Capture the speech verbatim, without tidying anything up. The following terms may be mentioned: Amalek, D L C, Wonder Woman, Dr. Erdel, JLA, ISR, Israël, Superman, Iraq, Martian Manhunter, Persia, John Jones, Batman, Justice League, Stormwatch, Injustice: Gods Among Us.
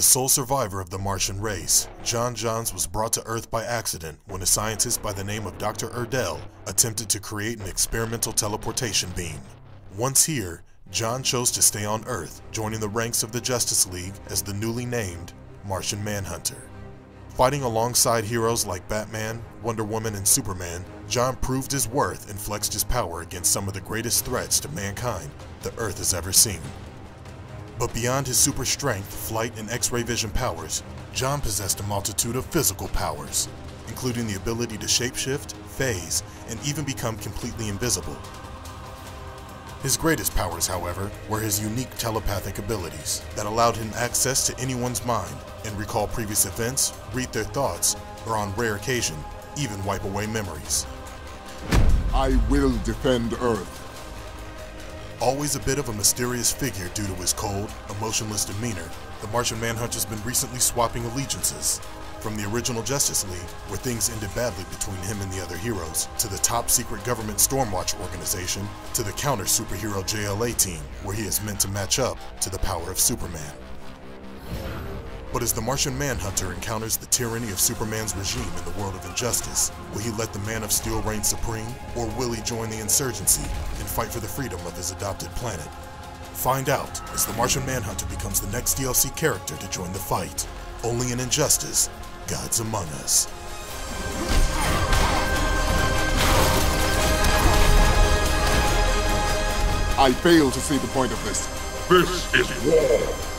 The sole survivor of the Martian race, John Jones was brought to Earth by accident when a scientist by the name of Doctor Erdel attempted to create an experimental teleportation beam. Once here, John chose to stay on Earth, joining the ranks of the Justice League as the newly named Martian Manhunter. Fighting alongside heroes like Batman, Wonder Woman, and Superman, John proved his worth and flexed his power against some of the greatest threats to mankind the Earth has ever seen. But beyond his super strength, flight, and X-ray vision powers, John possessed a multitude of physical powers, including the ability to shapeshift, phase, and even become completely invisible. His greatest powers, however, were his unique telepathic abilities that allowed him access to anyone's mind and recall previous events, read their thoughts, or on rare occasion, even wipe away memories. I will defend Earth. Always a bit of a mysterious figure due to his cold, emotionless demeanor, the Martian Manhunter's been recently swapping allegiances. From the original Justice League, where things ended badly between him and the other heroes, to the top-secret government Stormwatch organization, to the counter-superhero J L A team, where he is meant to match up to the power of Superman. But as the Martian Manhunter encounters the tyranny of Superman's regime in the world of Injustice, will he let the Man of Steel reign supreme, or will he join the insurgency and fight for the freedom of his adopted planet? Find out as the Martian Manhunter becomes the next D L C character to join the fight, only in Injustice: Gods Among Us. I fail to see the point of this. This is war.